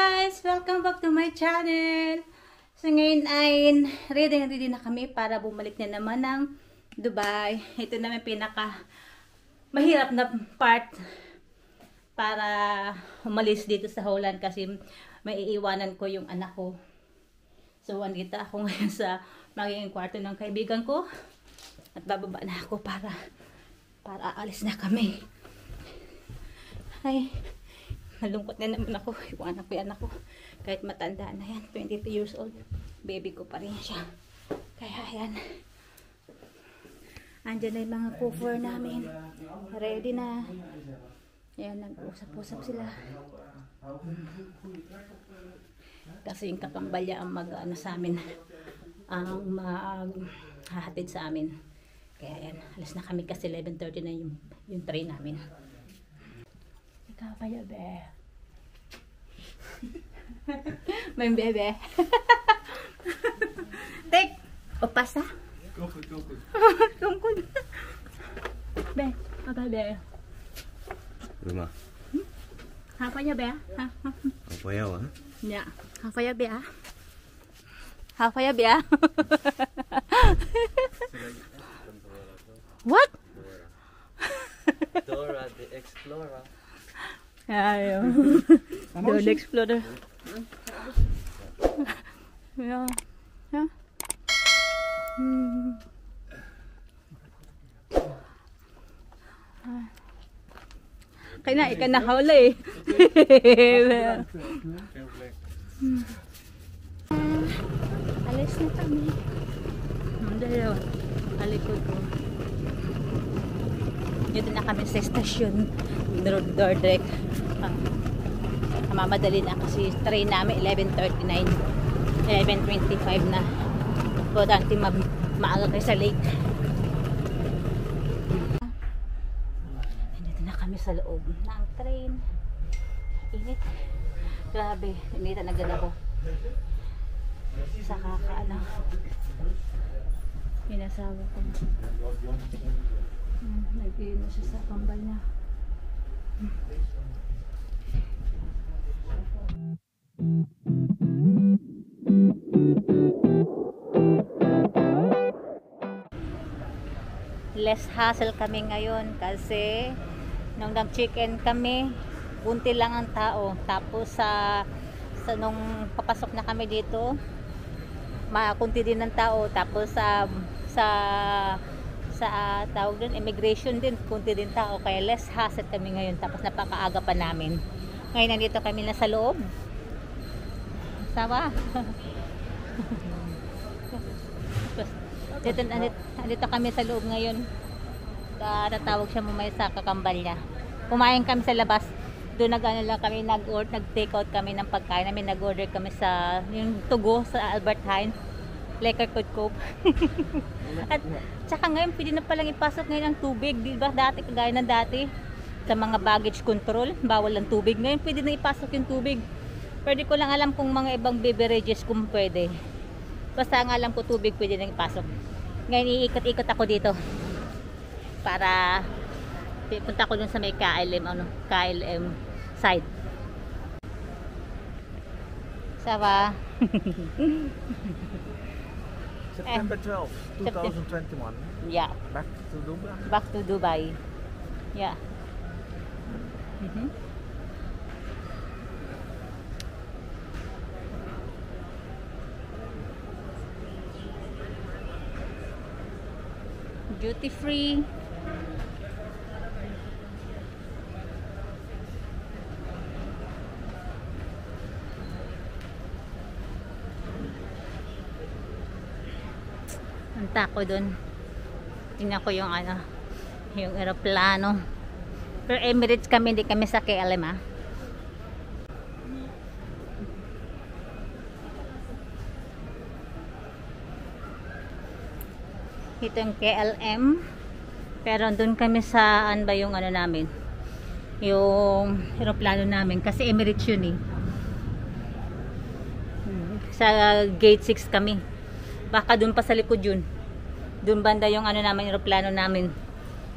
guys! Welcome back to my channel! So ngayon ay ready na kami para bumalik na naman ng Dubai. Ito naman pinaka mahirap na part para umalis dito sa Holland kasi maiiwanan ko yung anak ko. So andito ako ngayon sa magiging kwarto ng kaibigan ko at bababa na ako para aalis na kami. Ay, malungkot na naman ako. Iwanan ko yung anak ko. Kahit matanda na yan. 22 years old. Baby ko pa rin siya. Kaya yan. Andyan na yung mga cover namin. Ready na. Ayan, nag-usap-usap sila. Kasi yung kakambalya ang mag-ano sa amin. Ang mag-hahatid sa amin. Kaya yan. Alas na kami kasi 11:30 na yung train namin. Kaya bebe. May bebe. Tek, opasa. Kongkod. Kongkod. Be, apa be? Luma. Apa ya be? Apa ya wa? Ya, apa ya be? Apa ya be? What? Dora the Explorer. Ayo. Dora the Explorer. Ja. Ja. Kaya na ikan na hawla eh. Alis na kami. Dalawa. Alikod ko. Dito na kami sa station. Door direct. Mamadali na kasi train namin 11:39, 11:25 na. Importante maaga kayo sa late. Dito na kami sa loob ng train. Init. Grabe, initan na gala ko. Sa kakaano. Pinasawa ko. Nag-iin na siya sa kambal niya. Less hassle kami ngayon kasi nung nag-check-in kami, bunti lang ang tao. Tapos sa nung papasok na kami dito, kunti din ang tao. Tapos sa tawag doon, immigration din, kunti din tao, kaya less hassle kami ngayon. Tapos napakaaga pa namin. Ngayon nandito kami na sa loob. Sawa. Nandito kami sa loob ngayon. Tatawag siya mamaya sa kakambalya. Kumain kami sa labas. Doon nag-ano lang kami, nag-take out kami ng pagkain namin. Nag-order kami sa yung Togo, sa Albert Heine. Lekker coke. At saka ngayon pwede na palang ipasok ngayon ang tubig, di ba? Dati kagaya ng dati sa mga baggage control, bawal ang tubig. Ngayon pwede na ipasok yung tubig. Pwede ko lang alam kung mga ibang beverages kung pwede. Basta ang alam ko tubig pwede na ipasok. Ngayon iikot-ikot ako dito para punta ko dun sa may KLM KLM side. Sawa. September 12, 2021. Yeah. Back to Dubai. Back to Dubai. Yeah. Duty free. Ako doon. Tingnan ko yung ano, yung eroplano. Pero Emirates kami, hindi kami sa KLM ah. Ito yung KLM. Pero doon kami sa ano ba yung ano namin? Yung eroplano namin kasi Emirates yun eh. Sa gate 6 kami. Baka doon pa sa likod yun. Doon banda yung ano namin, aeroplano namin.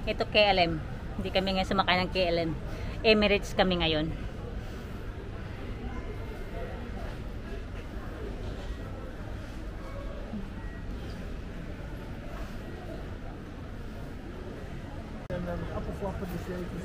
Ito KLM. Hindi kami ngayon sumakay ng KLM. Emirates kami ngayon.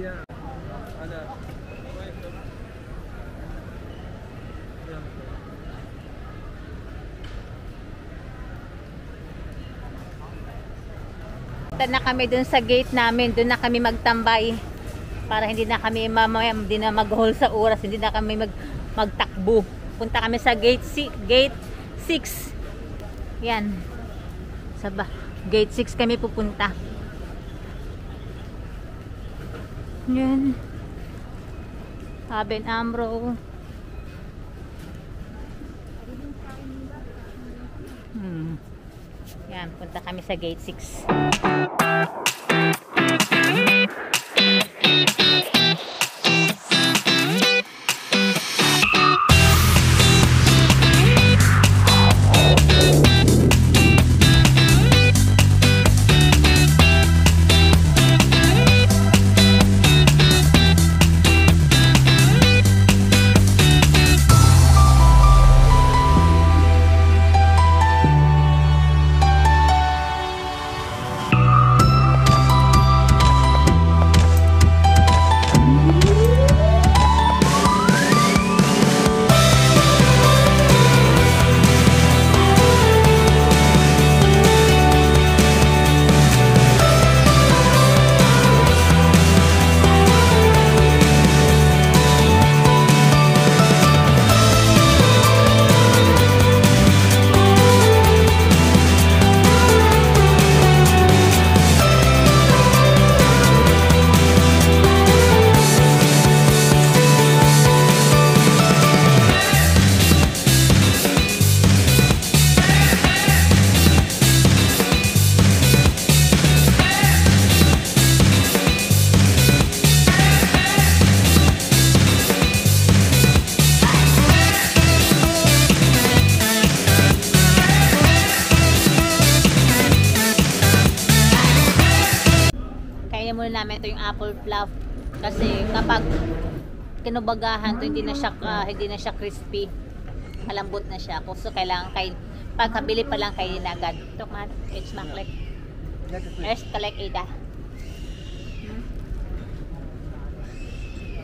Yeah. Na kami dun sa gate namin, dun na kami magtambay para hindi na kami mamaya, hindi na mag-hold sa oras, hindi na kami magtakbo. Punta kami sa gate 6. Yan. Sa gate 6 kami pupunta. Yan. Aben Amro. Yan, punta kami sa gate 6. Ito yung apple fluff kasi kapag kinubagahan to hindi na siya crispy, malambot na siya, so kailangan kain pagkabili pa lang kainin agad. Ito man, it's maklek es kalek ida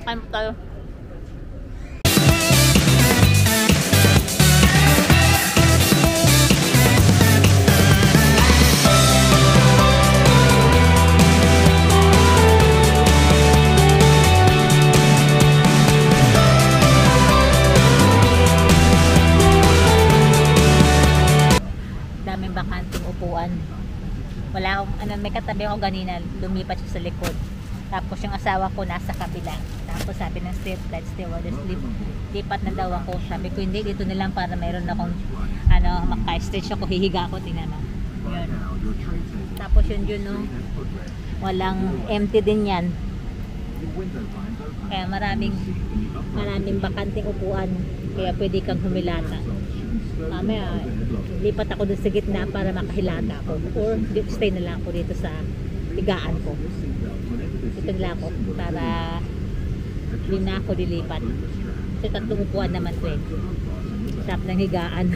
kain mo tayo. Wala akong, may katabi ako ganina, lumipat siya sa likod. Tapos yung asawa ko nasa kabila. Tapos sabi ng stewardess, lipat na daw ako. Sabi ko, hindi, dito nilang para mayroon akong, maka-stretch ako, hihiga ako, tinanong. Yun. Tapos yun, no? Walang empty din yan. Kaya maraming bakanting upuan. Kaya pwede kang humilata. Mamaya, lipat ako doon sa gitna para makahilata ako. Or stay na lang ako dito sa higaan ko. Ito na lang ako para hindi na ako dilipat. Kasi tatlong upuan naman ko eh. Sarap ng higaan.